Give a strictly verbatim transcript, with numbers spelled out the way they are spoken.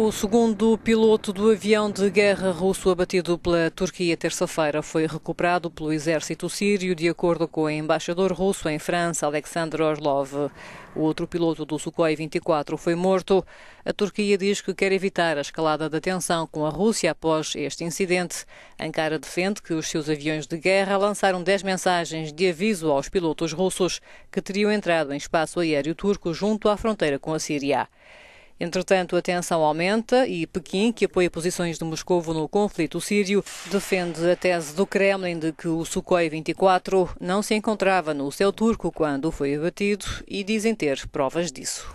O segundo piloto do avião de guerra russo abatido pela Turquia terça-feira foi recuperado pelo exército sírio, de acordo com o embaixador russo em França, Alexander Orlov. O outro piloto do Sukhoi vinte e quatro foi morto. A Turquia diz que quer evitar a escalada da tensão com a Rússia após este incidente. Ankara defende que os seus aviões de guerra lançaram dez mensagens de aviso aos pilotos russos que teriam entrado em espaço aéreo turco junto à fronteira com a Síria. Entretanto, a tensão aumenta e Pequim, que apoia posições de Moscou no conflito sírio, defende a tese do Kremlin de que o Sukhoi vinte e quatro não se encontrava no céu turco quando foi abatido e dizem ter provas disso.